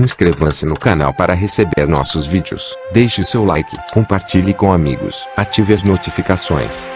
Inscreva-se no canal para receber nossos vídeos, deixe seu like, compartilhe com amigos, ative as notificações.